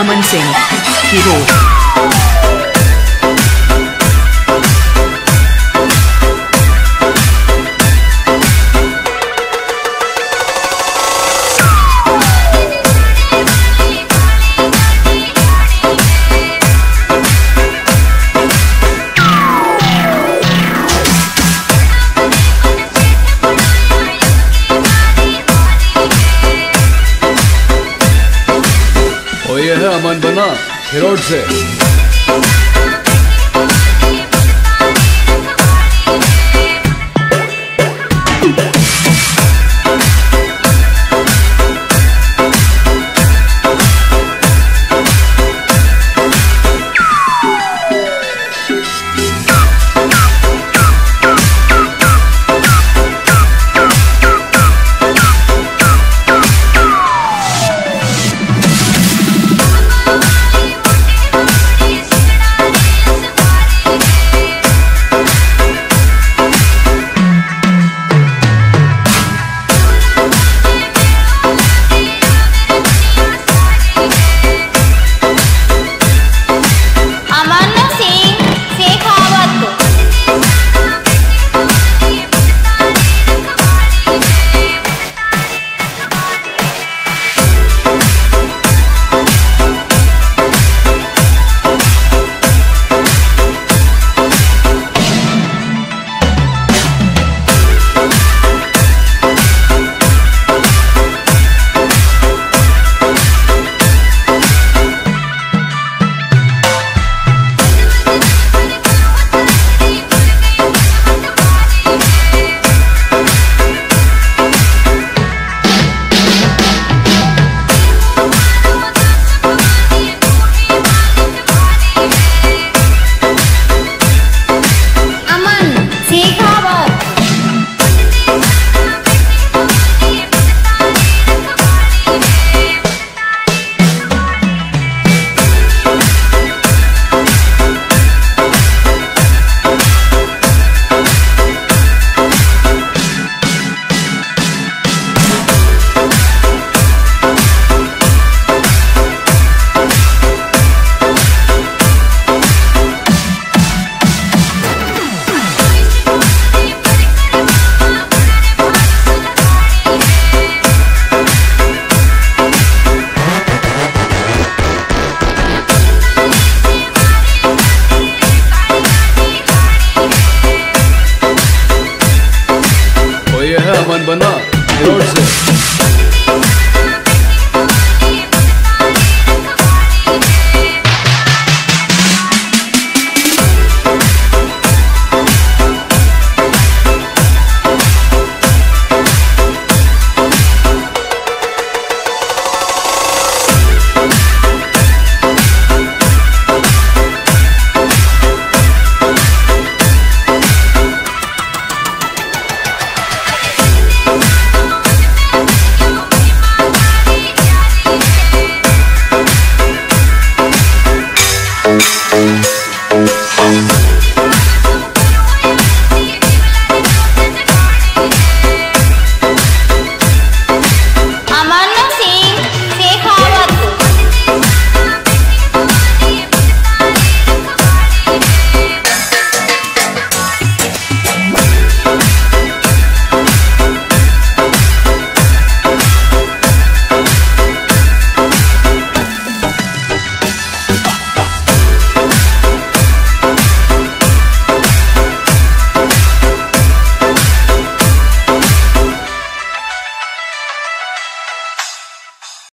अमन सिंह खिरोड। और ये है मंदना खिरोड से।